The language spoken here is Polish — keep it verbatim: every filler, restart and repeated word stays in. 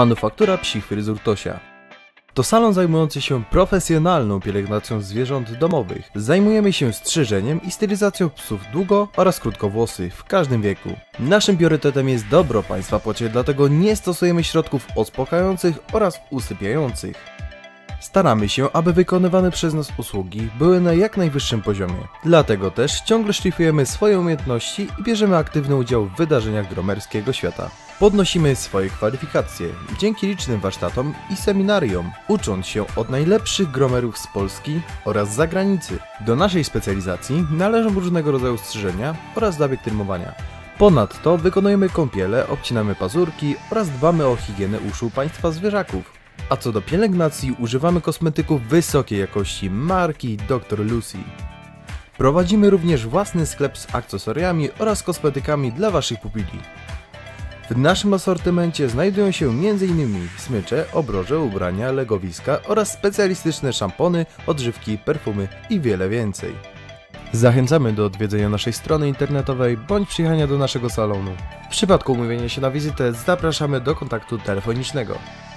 Manufaktura Psich Fryzur Tosia. To salon zajmujący się profesjonalną pielęgnacją zwierząt domowych. Zajmujemy się strzyżeniem i stylizacją psów długo oraz krótkowłosych w każdym wieku. Naszym priorytetem jest dobro Państwa płocie, dlatego nie stosujemy środków uspokajających oraz usypiających. Staramy się, aby wykonywane przez nas usługi były na jak najwyższym poziomie. Dlatego też ciągle szlifujemy swoje umiejętności i bierzemy aktywny udział w wydarzeniach gromerskiego świata. Podnosimy swoje kwalifikacje dzięki licznym warsztatom i seminariom, ucząc się od najlepszych gromerów z Polski oraz zagranicy. Do naszej specjalizacji należą różnego rodzaju strzyżenia oraz zabieg trymowania. Ponadto wykonujemy kąpiele, obcinamy pazurki oraz dbamy o higienę uszu Państwa zwierzaków. A co do pielęgnacji, używamy kosmetyków wysokiej jakości marki doktor Lucy. Prowadzimy również własny sklep z akcesoriami oraz kosmetykami dla Waszych pupili. W naszym asortymencie znajdują się m.in. smycze, obroże, ubrania, legowiska oraz specjalistyczne szampony, odżywki, perfumy i wiele więcej. Zachęcamy do odwiedzenia naszej strony internetowej bądź przyjechania do naszego salonu. W przypadku umówienia się na wizytę zapraszamy do kontaktu telefonicznego.